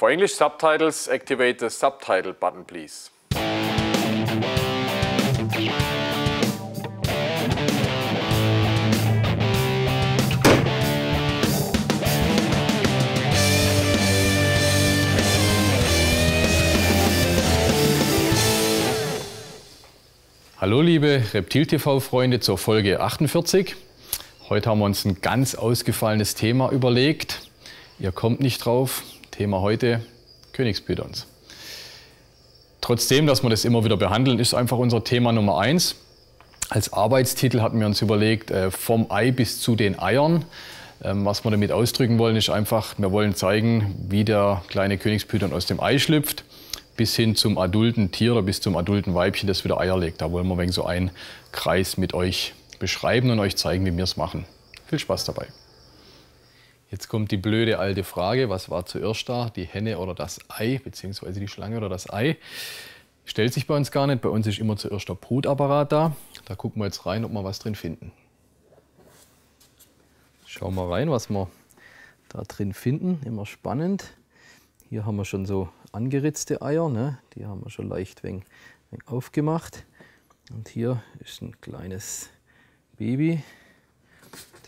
For English subtitles, activate the subtitle button, please. Hallo liebe ReptilTV-Freunde zur Folge 48. Heute haben wir uns ein ganz ausgefallenes Thema überlegt. Ihr kommt nicht drauf. Thema heute Königspythons. Trotzdem, dass wir das immer wieder behandeln, ist einfach unser Thema Nummer 1. Als Arbeitstitel hatten wir uns überlegt, vom Ei bis zu den Eiern. Was wir damit ausdrücken wollen, ist einfach, wir wollen zeigen, wie der kleine Königspython aus dem Ei schlüpft, bis hin zum adulten Tier oder bis zum adulten Weibchen, das wieder Eier legt. Da wollen wir wegen so einen Kreis mit euch beschreiben und euch zeigen, wie wir es machen. Viel Spaß dabei. Jetzt kommt die blöde alte Frage, was war zuerst da, die Henne oder das Ei, beziehungsweise die Schlange oder das Ei? Stellt sich bei uns gar nicht, bei uns ist immer zuerst der Brutapparat da. Da gucken wir jetzt rein, ob wir was drin finden. Schauen wir rein, was wir da drin finden, immer spannend. Hier haben wir schon so angeritzte Eier, ne? Die haben wir schon leicht wenig aufgemacht. Und hier ist ein kleines Baby.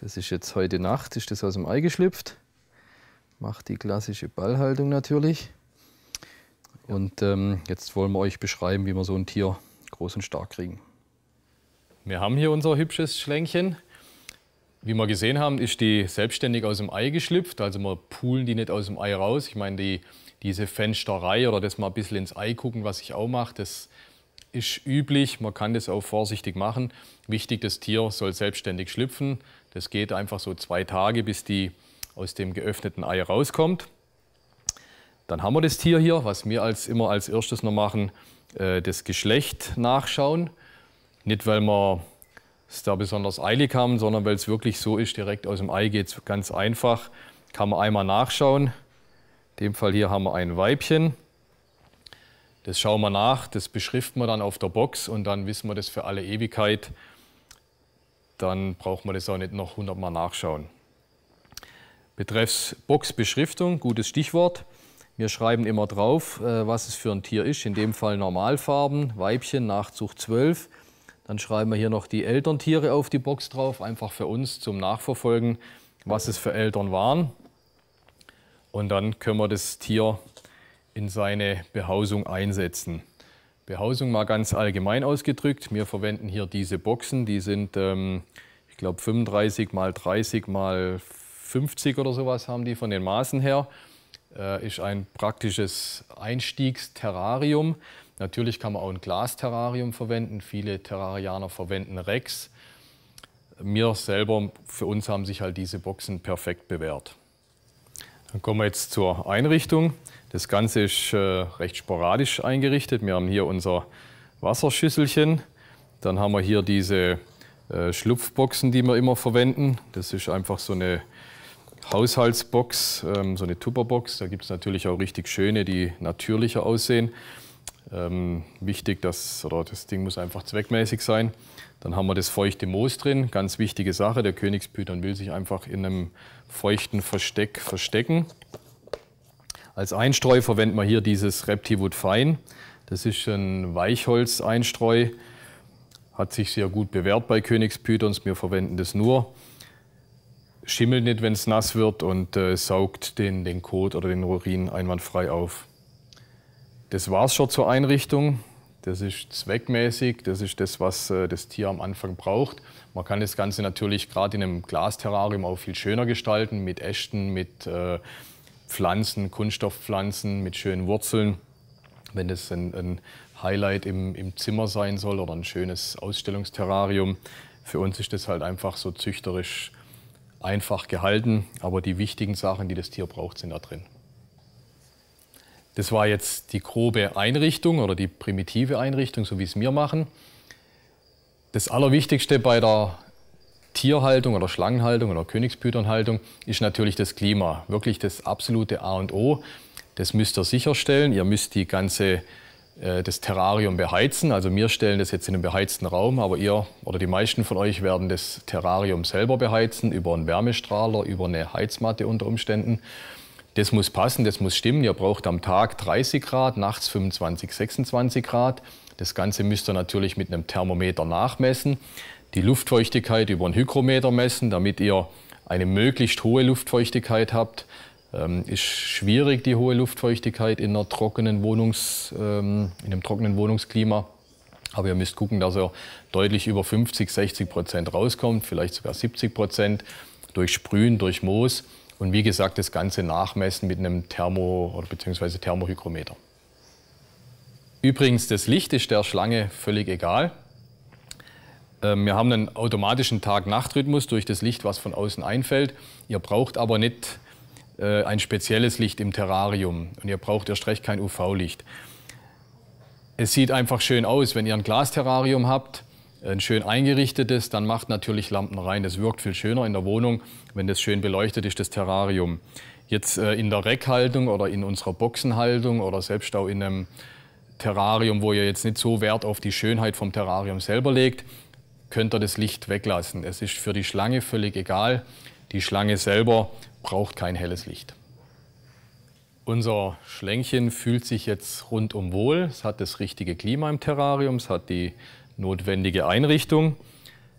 Das ist jetzt heute Nacht, ist das aus dem Ei geschlüpft. Macht die klassische Ballhaltung natürlich. Und jetzt wollen wir euch beschreiben, wie wir so ein Tier groß und stark kriegen. Wir haben hier unser hübsches Schlänkchen. Wie wir gesehen haben, ist die selbstständig aus dem Ei geschlüpft, also wir poolen die nicht aus dem Ei raus. Ich meine, diese Fensterei oder das mal ein bisschen ins Ei gucken, was ich auch mache, das ist üblich, man kann das auch vorsichtig machen. Wichtig, das Tier soll selbstständig schlüpfen. Das geht einfach so 2 Tage, bis die aus dem geöffneten Ei rauskommt. Dann haben wir das Tier hier, was wir immer als erstes noch machen, das Geschlecht nachschauen. Nicht, weil wir es da besonders eilig haben, sondern weil es wirklich so ist, direkt aus dem Ei geht es ganz einfach. Kann man einmal nachschauen. In dem Fall hier haben wir ein Weibchen. Das schauen wir nach, das beschriften wir dann auf der Box und dann wissen wir das für alle Ewigkeit. Dann braucht man das auch nicht noch 100-mal nachschauen. Betreffs Boxbeschriftung, gutes Stichwort. Wir schreiben immer drauf, was es für ein Tier ist. In dem Fall Normalfarben, Weibchen, Nachzucht 12. Dann schreiben wir hier noch die Elterntiere auf die Box drauf, einfach für uns zum Nachverfolgen, was es für Eltern waren. Und dann können wir das Tier in seine Behausung einsetzen. Behausung mal ganz allgemein ausgedrückt. Wir verwenden hier diese Boxen, die sind, ich glaube, 35 mal 30 mal 50 oder sowas haben die von den Maßen her. Ist ein praktisches Einstiegsterrarium. Natürlich kann man auch ein Glasterrarium verwenden. Viele Terrarianer verwenden Rex. Wir selber, für uns haben sich halt diese Boxen perfekt bewährt. Dann kommen wir jetzt zur Einrichtung. Das Ganze ist recht sporadisch eingerichtet. Wir haben hier unser Wasserschüsselchen. Dann haben wir hier diese Schlupfboxen, die wir immer verwenden. Das ist einfach so eine Haushaltsbox, so eine Tupperbox. Da gibt es natürlich auch richtig schöne, die natürlicher aussehen. Wichtig, das Ding muss einfach zweckmäßig sein. Dann haben wir das feuchte Moos drin, ganz wichtige Sache. Der Königspython will sich einfach in einem feuchten Versteck verstecken. Als Einstreu verwenden wir hier dieses Reptiwood Fine. Das ist ein Weichholz-Einstreu. Hat sich sehr gut bewährt bei Königspythons. Wir verwenden das nur. Schimmelt nicht, wenn es nass wird und saugt den Kot oder den Urin einwandfrei auf. Das war's schon zur Einrichtung. Das ist zweckmäßig, das ist das, was das Tier am Anfang braucht. Man kann das Ganze natürlich gerade in einem Glasterrarium auch viel schöner gestalten, mit Ästen, mit Pflanzen, Kunststoffpflanzen, mit schönen Wurzeln. Wenn das ein Highlight im Zimmer sein soll oder ein schönes Ausstellungsterrarium. Für uns ist das halt einfach so züchterisch einfach gehalten, aber die wichtigen Sachen, die das Tier braucht, sind da drin. Das war jetzt die grobe Einrichtung oder die primitive Einrichtung, so wie es wir machen. Das Allerwichtigste bei der Tierhaltung oder Schlangenhaltung oder Königspythonhaltung ist natürlich das Klima. Wirklich das absolute A und O. Das müsst ihr sicherstellen. Ihr müsst das Terrarium beheizen. Also wir stellen das jetzt in einem beheizten Raum, aber ihr oder die meisten von euch werden das Terrarium selber beheizen über einen Wärmestrahler, über eine Heizmatte unter Umständen. Das muss passen, das muss stimmen. Ihr braucht am Tag 30 Grad, nachts 25, 26 Grad. Das Ganze müsst ihr natürlich mit einem Thermometer nachmessen. Die Luftfeuchtigkeit über einen Hygrometer messen, damit ihr eine möglichst hohe Luftfeuchtigkeit habt. Ist schwierig, die hohe Luftfeuchtigkeit in einer trockenen in einem trockenen Wohnungsklima. Aber ihr müsst gucken, dass ihr deutlich über 50, 60% rauskommt, vielleicht sogar 70% durch Sprühen, durch Moos. Und wie gesagt, das Ganze nachmessen mit einem Thermohygrometer. Übrigens, das Licht ist der Schlange völlig egal. Wir haben einen automatischen Tag-Nacht-Rhythmus durch das Licht, was von außen einfällt. Ihr braucht aber nicht ein spezielles Licht im Terrarium und ihr braucht erst recht kein UV-Licht. Es sieht einfach schön aus, wenn ihr ein Glasterrarium habt, ein schön eingerichtetes, dann macht natürlich Lampen rein. Das wirkt viel schöner in der Wohnung, wenn das schön beleuchtet ist, das Terrarium. Jetzt in der Reckhaltung oder in unserer Boxenhaltung oder selbst auch in einem Terrarium, wo ihr jetzt nicht so Wert auf die Schönheit vom Terrarium selber legt, könnt ihr das Licht weglassen. Es ist für die Schlange völlig egal. Die Schlange selber braucht kein helles Licht. Unser Schlängchen fühlt sich jetzt rundum wohl. Es hat das richtige Klima im Terrarium, es hat die notwendige Einrichtung.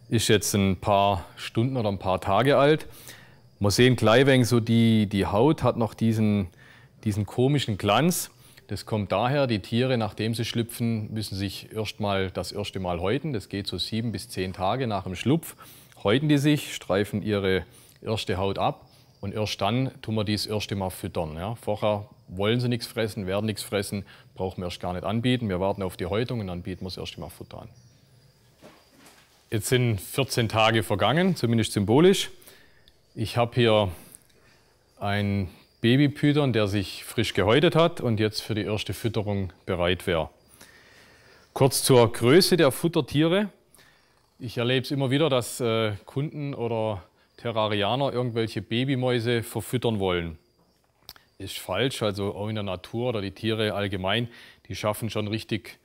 Ist jetzt ein paar Stunden oder ein paar Tage alt. Man sehen gleich wenig so die Haut hat noch diesen komischen Glanz. Das kommt daher, die Tiere, nachdem sie schlüpfen, müssen sich das erste Mal häuten. Das geht so 7 bis 10 Tage nach dem Schlupf. Häuten die sich, streifen ihre erste Haut ab und erst dann tun wir die das erste Mal füttern. Ja, vorher wollen sie nichts fressen, werden nichts fressen, brauchen wir erst gar nicht anbieten. Wir warten auf die Häutung und dann bieten wir das erste Mal Futter an. Jetzt sind 14 Tage vergangen, zumindest symbolisch. Ich habe hier einen Babypython, der sich frisch gehäutet hat und jetzt für die erste Fütterung bereit wäre. Kurz zur Größe der Futtertiere. Ich erlebe es immer wieder, dass Kunden oder Terrarianer irgendwelche Babymäuse verfüttern wollen. Ist falsch, also auch in der Natur oder die Tiere allgemein, die schaffen schon richtig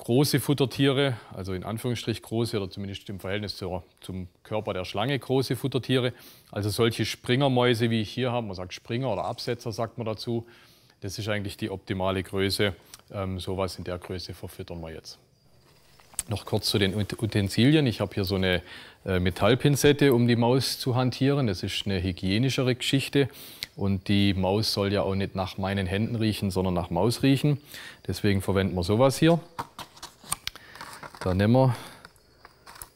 große Futtertiere, also in Anführungsstrich große oder zumindest im Verhältnis zum Körper der Schlange große Futtertiere. Also solche Springermäuse, wie ich hier habe, man sagt Springer oder Absetzer sagt man dazu, das ist eigentlich die optimale Größe. Sowas in der Größe verfüttern wir jetzt. Noch kurz zu den Utensilien. Ich habe hier so eine Metallpinzette, um die Maus zu hantieren. Das ist eine hygienischere Geschichte. Und die Maus soll ja auch nicht nach meinen Händen riechen, sondern nach Maus riechen. Deswegen verwenden wir sowas hier. Da nehmen wir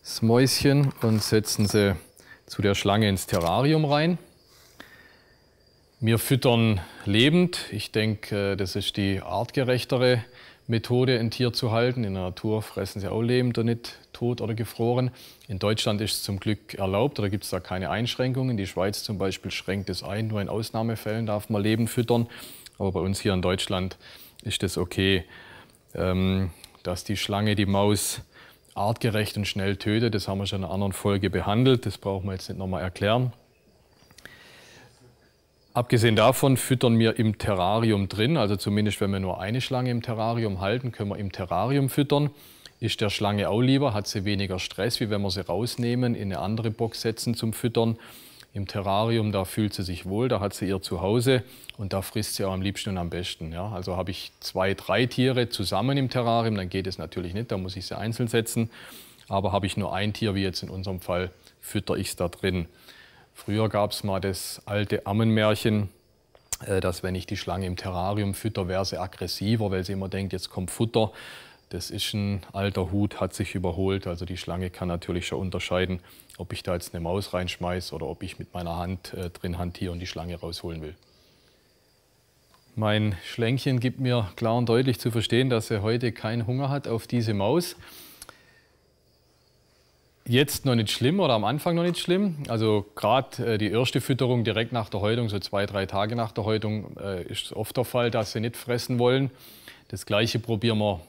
das Mäuschen und setzen sie zu der Schlange ins Terrarium rein. Wir füttern lebend. Ich denke, das ist die artgerechtere Methode, ein Tier zu halten. In der Natur fressen sie auch lebend und nicht tot oder gefroren. In Deutschland ist es zum Glück erlaubt, oder gibt es da keine Einschränkungen. Die Schweiz zum Beispiel schränkt es ein, nur in Ausnahmefällen darf man lebend füttern. Aber bei uns hier in Deutschland ist es okay, dass die Schlange die Maus artgerecht und schnell tötet. Das haben wir schon in einer anderen Folge behandelt, das brauchen wir jetzt nicht nochmal erklären. Abgesehen davon füttern wir im Terrarium drin, also zumindest wenn wir nur eine Schlange im Terrarium halten, können wir im Terrarium füttern. Ist der Schlange auch lieber, hat sie weniger Stress, wie wenn wir sie rausnehmen, in eine andere Box setzen zum Füttern. Im Terrarium, da fühlt sie sich wohl, da hat sie ihr Zuhause und da frisst sie auch am liebsten und am besten. Ja, also habe ich 2, 3 Tiere zusammen im Terrarium, dann geht es natürlich nicht, da muss ich sie einzeln setzen. Aber habe ich nur ein Tier, wie jetzt in unserem Fall, fütter ich es da drin. Früher gab es mal das alte Ammenmärchen, dass wenn ich die Schlange im Terrarium fütter, wäre sie aggressiver, weil sie immer denkt, jetzt kommt Futter. Das ist ein alter Hut, hat sich überholt. Also die Schlange kann natürlich schon unterscheiden, ob ich da jetzt eine Maus reinschmeiße oder ob ich mit meiner Hand drin hantiere und die Schlange rausholen will. Mein Schlängchen gibt mir klar und deutlich zu verstehen, dass er heute keinen Hunger hat auf diese Maus. Jetzt noch nicht schlimm oder am Anfang noch nicht schlimm. Also gerade die erste Fütterung direkt nach der Häutung, so 2, 3 Tage nach der Häutung, ist oft der Fall, dass sie nicht fressen wollen. Das Gleiche probieren wir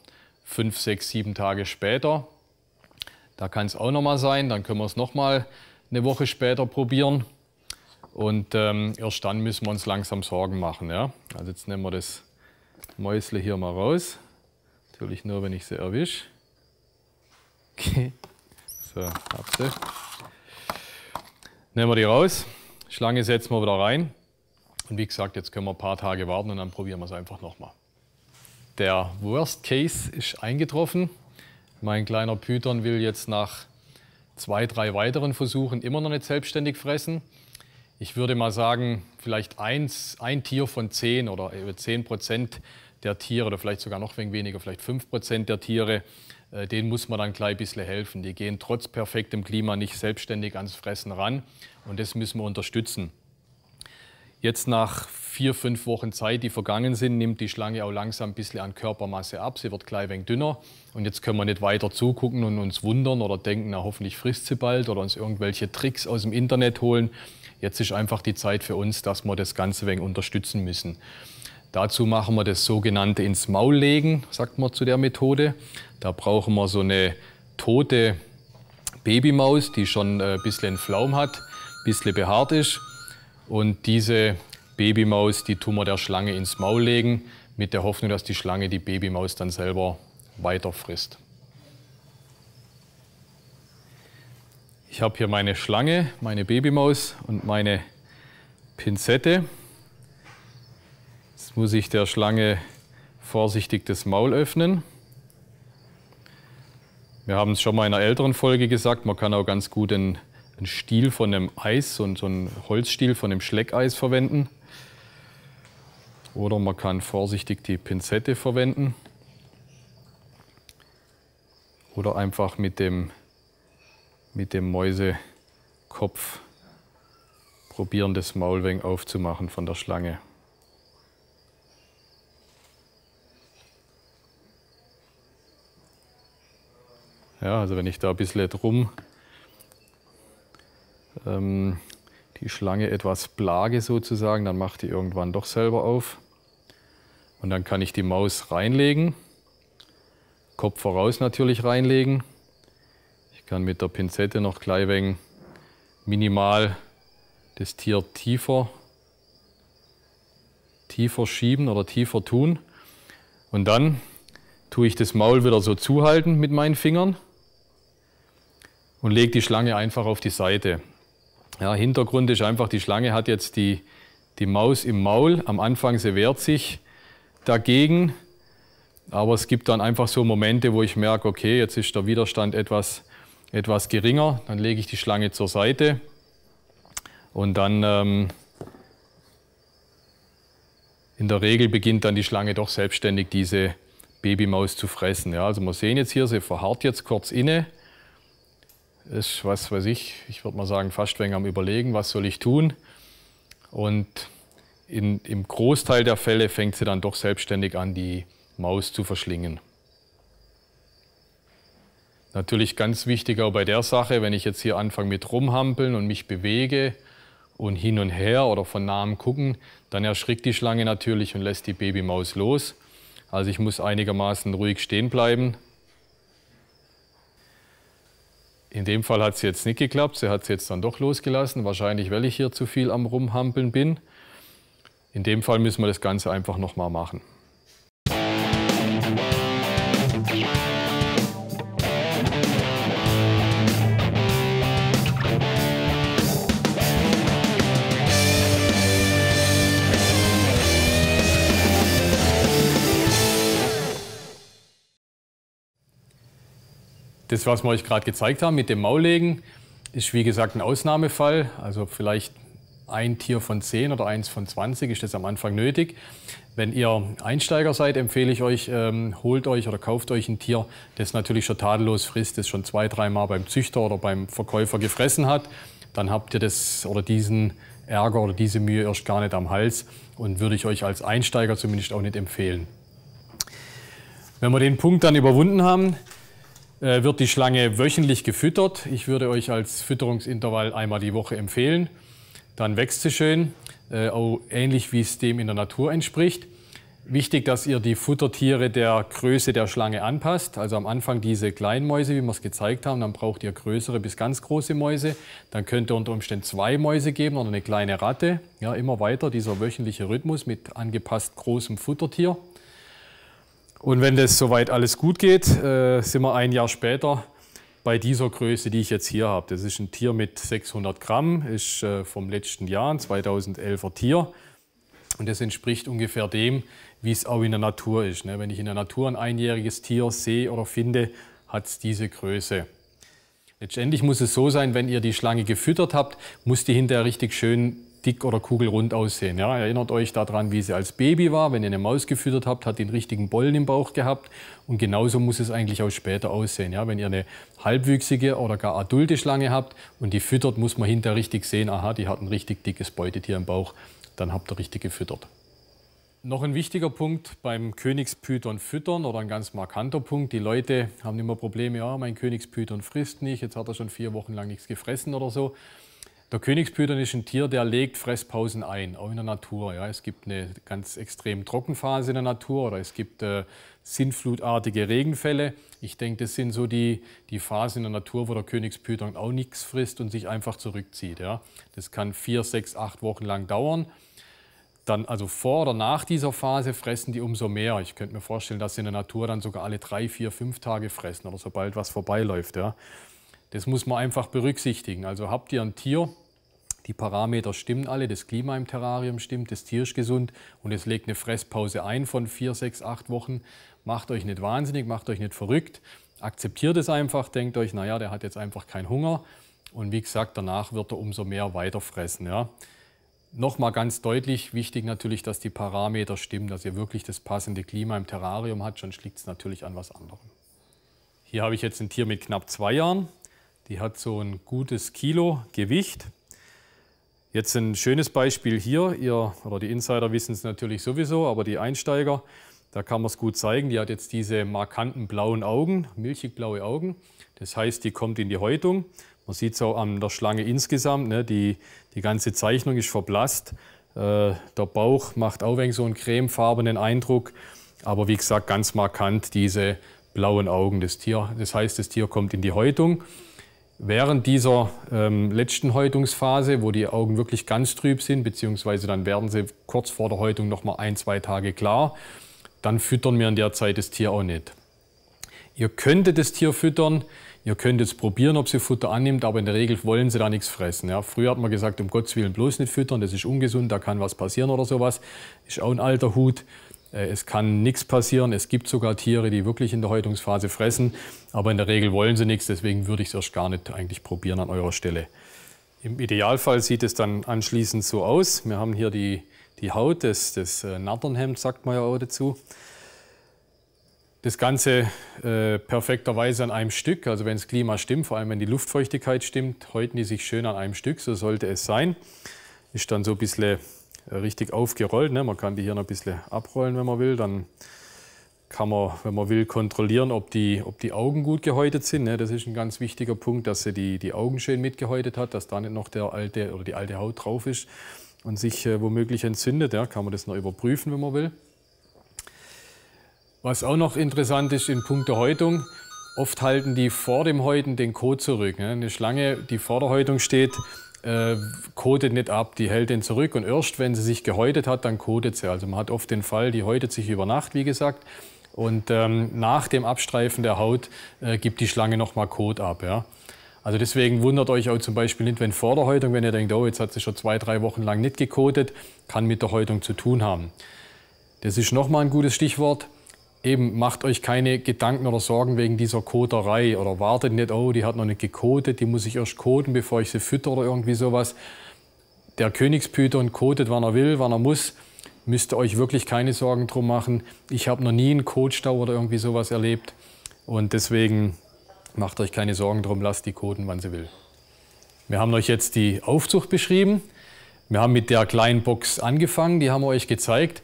5, 6, 7 Tage später. Da kann es auch nochmal sein, dann können wir es nochmal eine Woche später probieren. Und erst dann müssen wir uns langsam Sorgen machen. Ja? Also jetzt nehmen wir das Mäusle hier mal raus. Natürlich nur, wenn ich sie erwische. Okay. So, nehmen wir die raus, Schlange setzen wir wieder rein Und wie gesagt, jetzt können wir ein paar Tage warten und dann probieren wir es einfach nochmal. Der Worst Case ist eingetroffen. Mein kleiner Python will jetzt nach 2, 3 weiteren Versuchen immer noch nicht selbstständig fressen. Ich würde mal sagen, vielleicht ein Tier von 10 oder 10% der Tiere oder vielleicht sogar noch weniger, vielleicht 5% der Tiere, denen muss man dann gleich ein bisschen helfen. Die gehen trotz perfektem Klima nicht selbstständig ans Fressen ran und das müssen wir unterstützen. Jetzt nach 4, 5 Wochen Zeit, die vergangen sind, nimmt die Schlange auch langsam ein bisschen an Körpermasse ab. Sie wird klein wenig dünner und jetzt können wir nicht weiter zugucken und uns wundern oder denken, na hoffentlich frisst sie bald oder uns irgendwelche Tricks aus dem Internet holen. Jetzt ist einfach die Zeit für uns, dass wir das Ganze wenig unterstützen müssen. Dazu machen wir das sogenannte ins Maul legen, sagt man zu der Methode. Da brauchen wir so eine tote Babymaus, die schon ein bisschen einen Flaum hat, ein bisschen behaart ist. Und diese Babymaus, die tun wir der Schlange ins Maul legen, mit der Hoffnung, dass die Schlange die Babymaus dann selber weiterfrisst. Ich habe hier meine Schlange, meine Babymaus und meine Pinzette. Jetzt muss ich der Schlange vorsichtig das Maul öffnen. Wir haben es schon mal in einer älteren Folge gesagt, man kann auch ganz gut einen Stiel von einem Eis, so einen Holzstiel von einem Schleckeis verwenden. Oder man kann vorsichtig die Pinzette verwenden. Oder einfach mit dem Mäusekopf probieren, das Maul wenig aufzumachen von der Schlange. Ja, also wenn ich da ein bisschen drum die Schlange etwas plage sozusagen, dann macht die irgendwann doch selber auf. Und dann kann ich die Maus reinlegen, Kopf voraus natürlich reinlegen. Ich kann mit der Pinzette noch klein wenig minimal das Tier tiefer schieben oder tiefer tun. Und dann tue ich das Maul wieder so zuhalten mit meinen Fingern und lege die Schlange einfach auf die Seite. Ja, Hintergrund ist einfach, die Schlange hat jetzt die Maus im Maul. Am Anfang, sie wehrt sich dagegen, aber es gibt dann einfach so Momente, wo ich merke, okay, jetzt ist der Widerstand etwas geringer. Dann lege ich die Schlange zur Seite und dann in der Regel beginnt dann die Schlange doch selbstständig diese Babymaus zu fressen. Ja, also wir sehen jetzt hier, sie verharrt jetzt kurz inne. Ist, was weiß ich würde mal sagen, fast wenig am Überlegen, was soll ich tun. Und im Großteil der Fälle fängt sie dann doch selbstständig an, die Maus zu verschlingen. Natürlich ganz wichtig auch bei der Sache, wenn ich jetzt hier anfange mit rumhampeln und mich bewege und hin und her oder von nahem gucken, dann erschrickt die Schlange natürlich und lässt die Babymaus los. Also ich muss einigermaßen ruhig stehen bleiben. In dem Fall hat es jetzt nicht geklappt, sie hat es jetzt dann doch losgelassen, wahrscheinlich weil ich hier zu viel am Rumhampeln bin. In dem Fall müssen wir das Ganze einfach nochmal machen. Das, was wir euch gerade gezeigt haben mit dem Maullegen, ist wie gesagt ein Ausnahmefall. Also vielleicht ein Tier von 10 oder eins von 20 ist das am Anfang nötig. Wenn ihr Einsteiger seid, empfehle ich euch, holt euch oder kauft euch ein Tier, das natürlich schon tadellos frisst, das schon 2, 3 Mal beim Züchter oder beim Verkäufer gefressen hat. Dann habt ihr das oder diesen Ärger oder diese Mühe erst gar nicht am Hals und würde ich euch als Einsteiger zumindest auch nicht empfehlen. Wenn wir den Punkt dann überwunden haben, wird die Schlange wöchentlich gefüttert. Ich würde euch als Fütterungsintervall einmal die Woche empfehlen. Dann wächst sie schön, auch ähnlich wie es dem in der Natur entspricht. Wichtig, dass ihr die Futtertiere der Größe der Schlange anpasst. Also am Anfang diese kleinen Mäuse, wie wir es gezeigt haben, dann braucht ihr größere bis ganz große Mäuse. Dann könnt ihr unter Umständen 2 Mäuse geben oder eine kleine Ratte. Ja, immer weiter dieser wöchentliche Rhythmus mit angepasst großem Futtertier. Und wenn das soweit alles gut geht, sind wir ein Jahr später bei dieser Größe, die ich jetzt hier habe. Das ist ein Tier mit 600 Gramm, ist vom letzten Jahr, ein 2011er Tier. Und das entspricht ungefähr dem, wie es auch in der Natur ist. Wenn ich in der Natur ein einjähriges Tier sehe oder finde, hat es diese Größe. Letztendlich muss es so sein, wenn ihr die Schlange gefüttert habt, muss die hinterher richtig schön dick oder kugelrund aussehen. Ja, erinnert euch daran, wie sie als Baby war. Wenn ihr eine Maus gefüttert habt, hat die einen richtigen Bollen im Bauch gehabt. Und genauso muss es eigentlich auch später aussehen. Ja, wenn ihr eine halbwüchsige oder gar adulte Schlange habt und die füttert, muss man hinterher richtig sehen, aha, die hat ein richtig dickes Beutetier im Bauch. Dann habt ihr richtig gefüttert. Noch ein wichtiger Punkt beim Königspython füttern oder ein ganz markanter Punkt. Die Leute haben immer Probleme, ja, mein Königspython frisst nicht, jetzt hat er schon 4 Wochen lang nichts gefressen oder so. Der Königspython ist ein Tier, der legt Fresspausen ein, auch in der Natur. Ja. Es gibt eine ganz extrem Trockenphase in der Natur oder es gibt sintflutartige Regenfälle. Ich denke, das sind so die Phasen in der Natur, wo der Königspython auch nichts frisst und sich einfach zurückzieht. Ja. Das kann 4, 6, 8 Wochen lang dauern. Dann, also vor oder nach dieser Phase, fressen die umso mehr. Ich könnte mir vorstellen, dass sie in der Natur dann sogar alle 3, 4, 5 Tage fressen oder sobald was vorbeiläuft. Ja. Das muss man einfach berücksichtigen. Also habt ihr ein Tier, die Parameter stimmen alle, das Klima im Terrarium stimmt, das Tier ist gesund und es legt eine Fresspause ein von 4, 6, 8 Wochen. Macht euch nicht wahnsinnig, macht euch nicht verrückt. Akzeptiert es einfach, denkt euch, naja, der hat jetzt einfach keinen Hunger. Und wie gesagt, danach wird er umso mehr weiterfressen. Ja. Nochmal ganz deutlich, wichtig natürlich, dass die Parameter stimmen, dass ihr wirklich das passende Klima im Terrarium habt, sonst liegt es natürlich an was anderem. Hier habe ich jetzt ein Tier mit knapp 2 Jahren. Die hat so ein gutes Kilo Gewicht. Jetzt ein schönes Beispiel hier, die Insider wissen es natürlich sowieso, aber die Einsteiger, da kann man es gut zeigen, die hat jetzt diese markanten blauen Augen, milchigblaue Augen, das heißt, die kommt in die Häutung. Man sieht es auch an der Schlange insgesamt, ne? Die ganze Zeichnung ist verblasst, der Bauch macht auch wegen so einen cremefarbenen Eindruck, aber wie gesagt, ganz markant diese blauen Augen des Tiers, das heißt, das Tier kommt in die Häutung. Während dieser letzten Häutungsphase, wo die Augen wirklich ganz trüb sind, beziehungsweise dann werden sie kurz vor der Häutung noch mal 1, 2 Tage klar, dann füttern wir in der Zeit das Tier auch nicht. Ihr könntet das Tier füttern, ihr könnt jetzt probieren, ob sie Futter annimmt, aber in der Regel wollen sie da nichts fressen. Ja, früher hat man gesagt, um Gottes Willen bloß nicht füttern, das ist ungesund, da kann was passieren oder sowas. Ist auch ein alter Hut. Es kann nichts passieren, es gibt sogar Tiere, die wirklich in der Häutungsphase fressen, aber in der Regel wollen sie nichts, deswegen würde ich es erst gar nicht eigentlich probieren an eurer Stelle. Im Idealfall sieht es dann anschließend so aus. Wir haben hier die Haut, das Natternhemd, sagt man ja auch dazu. Das Ganze perfekterweise an einem Stück, also wenn das Klima stimmt, vor allem wenn die Luftfeuchtigkeit stimmt, häuten die sich schön an einem Stück, so sollte es sein. Ist dann so ein bisschen richtig aufgerollt, ne? Man kann die hier noch ein bisschen abrollen, wenn man will. Dann kann man, wenn man will, kontrollieren, ob die Augen gut gehäutet sind. Ne? Das ist ein ganz wichtiger Punkt, dass sie die Augen schön mitgehäutet hat, dass da nicht noch die alte Haut drauf ist und sich womöglich entzündet. Ja? Kann man das noch überprüfen, wenn man will. Was auch noch interessant ist in puncto Häutung, oft halten die vor dem Häuten den Kot zurück. Ne? Eine Schlange, die vor der Häutung steht, kotet nicht ab, die hält den zurück und erst wenn sie sich gehäutet hat, dann kotet sie. Also man hat oft den Fall, die häutet sich über Nacht, wie gesagt, und nach dem Abstreifen der Haut gibt die Schlange nochmal Kot ab. Ja? Also deswegen wundert euch auch zum Beispiel nicht, wenn vor der Häutung, wenn ihr denkt, oh, jetzt hat sie schon 2, 3 Wochen lang nicht gekotet, kann mit der Häutung zu tun haben. Das ist nochmal ein gutes Stichwort. Eben, macht euch keine Gedanken oder Sorgen wegen dieser Koterei oder wartet nicht, oh, die hat noch nicht gekotet, die muss ich erst koten, bevor ich sie fütter oder irgendwie sowas. Der Königspython kotet, wann er will, wann er muss. Müsst ihr euch wirklich keine Sorgen drum machen. Ich habe noch nie einen Kotstau oder irgendwie sowas erlebt und deswegen macht euch keine Sorgen drum, lasst die koten, wann sie will. Wir haben euch jetzt die Aufzucht beschrieben. Wir haben mit der kleinen Box angefangen, die haben wir euch gezeigt.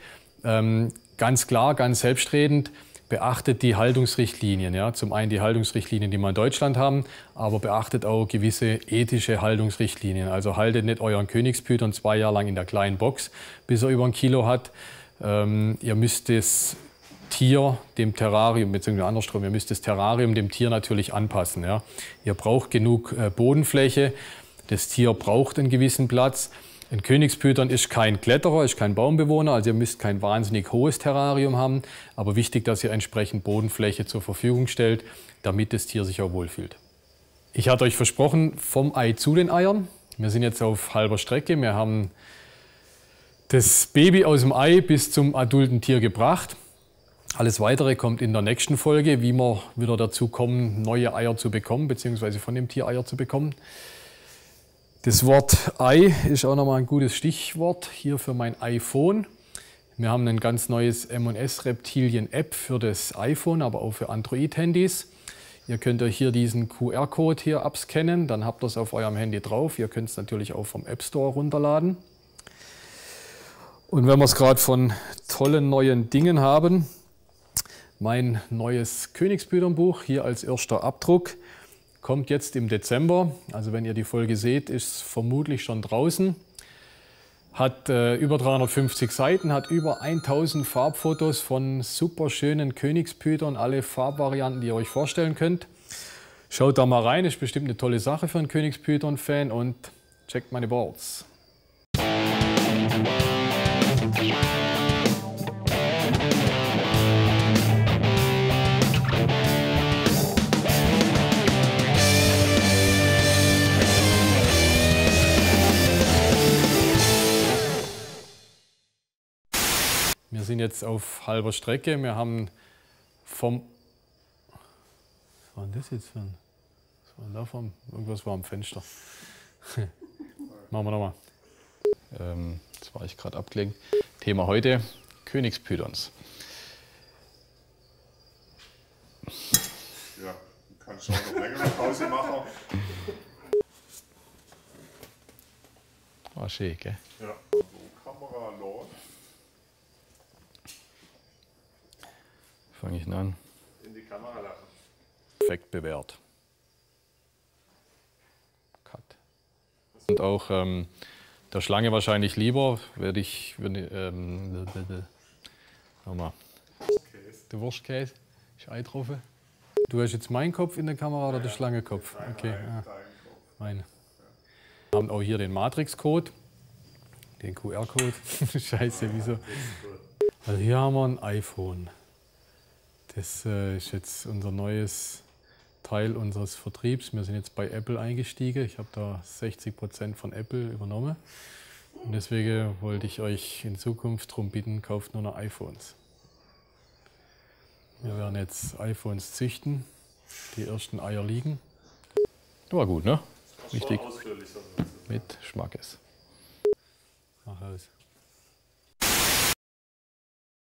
Ganz klar, ganz selbstredend, beachtet die Haltungsrichtlinien. Ja. Zum einen die Haltungsrichtlinien, die wir in Deutschland haben, aber beachtet auch gewisse ethische Haltungsrichtlinien. Also haltet nicht euren Königspython 2 Jahre lang in der kleinen Box, bis er über 1 Kilo hat. Ihr müsst das Tier dem Terrarium, beziehungsweise andersrum, ihr müsst das Terrarium dem Tier natürlich anpassen. Ja. Ihr braucht genug Bodenfläche, das Tier braucht einen gewissen Platz. Ein Königspython ist kein Kletterer, ist kein Baumbewohner, also ihr müsst kein wahnsinnig hohes Terrarium haben, aber wichtig, dass ihr entsprechend Bodenfläche zur Verfügung stellt, damit das Tier sich auch wohlfühlt. Ich hatte euch versprochen, vom Ei zu den Eiern. Wir sind jetzt auf halber Strecke, wir haben das Baby aus dem Ei bis zum adulten Tier gebracht. Alles Weitere kommt in der nächsten Folge, wie wir wieder dazu kommen, neue Eier zu bekommen, beziehungsweise von dem Tier Eier zu bekommen. Das Wort Ei ist auch nochmal ein gutes Stichwort hier für mein iPhone. Wir haben ein ganz neues M&S Reptilien App für das iPhone, aber auch für Android-Handys. Ihr könnt euch hier diesen QR-Code hier abscannen, dann habt ihr es auf eurem Handy drauf. Ihr könnt es natürlich auch vom App Store runterladen. Und wenn wir es gerade von tollen neuen Dingen haben, mein neues Königspython-Buch, hier als erster Abdruck, kommt jetzt im Dezember. Also wenn ihr die Folge seht, ist es vermutlich schon draußen. Hat über 350 Seiten, hat über 1000 Farbfotos von super schönen Königspython, alle Farbvarianten, die ihr euch vorstellen könnt. Schaut da mal rein, ist bestimmt eine tolle Sache für einen Königspython-Fan und checkt meine Boards. Wir sind jetzt auf halber Strecke. Wir haben vom. Was war denn das jetzt für ein. Was war denn da vom. Irgendwas war am Fenster. Machen wir nochmal. Jetzt war ich gerade abgelenkt. Thema heute: Königspythons. Ja, du kannst auch noch längere Pause machen. War schön, gell? Ja, so Kamera läuft. Fange ich an. In die Kamera lachen. Perfekt bewährt. Cut. Und auch der Schlange wahrscheinlich lieber, werde ich. Nochmal. Der Wurstkäse. Ist Ei drauf. Du hast jetzt meinen Kopf in der Kamera oder der Schlangenkopf? Okay. Ah. Meine. Wir haben auch hier den Matrix-Code. Den QR-Code. Scheiße, wieso? Also hier haben wir ein iPhone. Das ist jetzt unser neues Teil unseres Vertriebs. Wir sind jetzt bei Apple eingestiegen. Ich habe da 60% von Apple übernommen. Und deswegen wollte ich euch in Zukunft darum bitten, kauft nur noch iPhones. Wir werden jetzt iPhones züchten. Die ersten Eier liegen. War gut, ne? Richtig. Mit Schmackes. Mach aus.